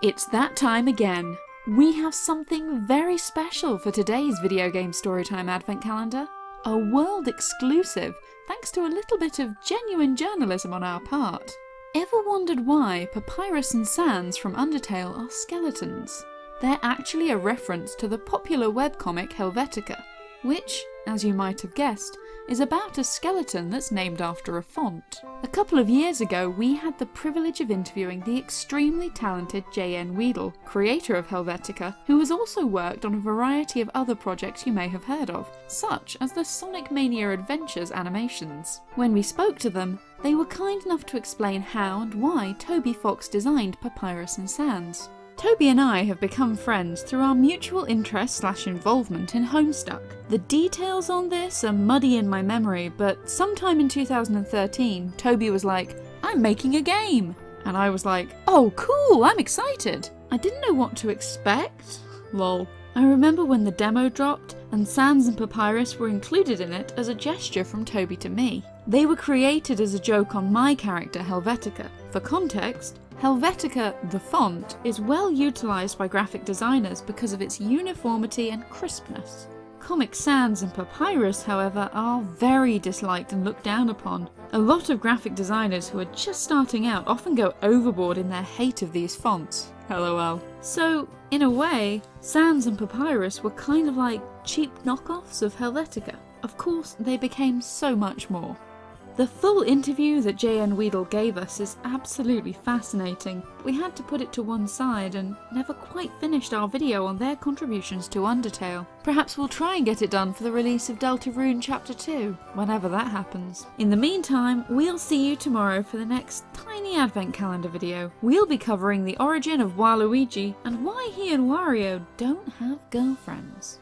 It's that time again. We have something very special for today's Video Game Storytime Advent Calendar. A world exclusive, thanks to a little bit of genuine journalism on our part. Ever wondered why Papyrus and Sans from Undertale are skeletons? They're actually a reference to the popular webcomic Helvetica, which, as you might have guessed, is about a skeleton that's named after a font. A couple of years ago we had the privilege of interviewing the extremely talented J.N. Wiedle, creator of Helvetica, who has also worked on a variety of other projects you may have heard of, such as the Sonic Mania Adventures animations. When we spoke to them, they were kind enough to explain how and why Toby Fox designed Papyrus and Sans. Toby and I have become friends through our mutual interest/involvement in Homestuck. The details on this are muddy in my memory, but sometime in 2013, Toby was like, "I'm making a game!" And I was like, "Oh cool, I'm excited!" I didn't know what to expect, lol. I remember when the demo dropped, and Sans and Papyrus were included in it as a gesture from Toby to me. They were created as a joke on my character, Helvetica. For context, Helvetica, the font, is well utilised by graphic designers because of its uniformity and crispness. Comic Sans and Papyrus, however, are very disliked and looked down upon. A lot of graphic designers who are just starting out often go overboard in their hate of these fonts. LOL. So, in a way, Sans and Papyrus were kind of like cheap knockoffs of Helvetica. Of course, they became so much more. The full interview that J.N. Wiedle gave us is absolutely fascinating. We had to put it to one side and never quite finished our video on their contributions to Undertale. Perhaps we'll try and get it done for the release of Deltarune Chapter 2, whenever that happens. In the meantime, we'll see you tomorrow for the next tiny Advent Calendar video. We'll be covering the origin of Waluigi and why he and Wario don't have girlfriends.